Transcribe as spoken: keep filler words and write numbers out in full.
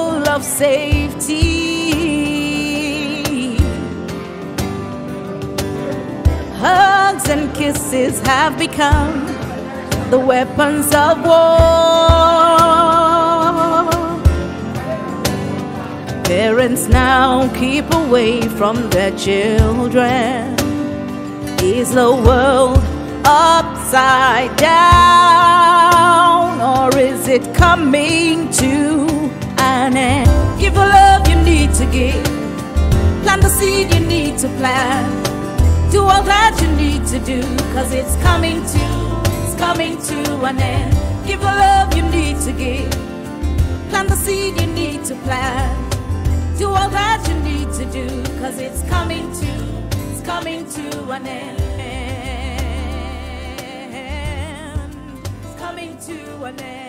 Symbol of safety. Hugs and kisses have become the weapons of war. Parents now keep away from their children. Is the world upside down, or is it coming to? Give the love you need to give, plant the seed you need to plant, do all that you need to do, cause it's coming to, it's coming to an end. Give the love you need to give, plant the seed you need to plant, do all that you need to do, cause it's coming to, it's coming to an end. It's coming to an end.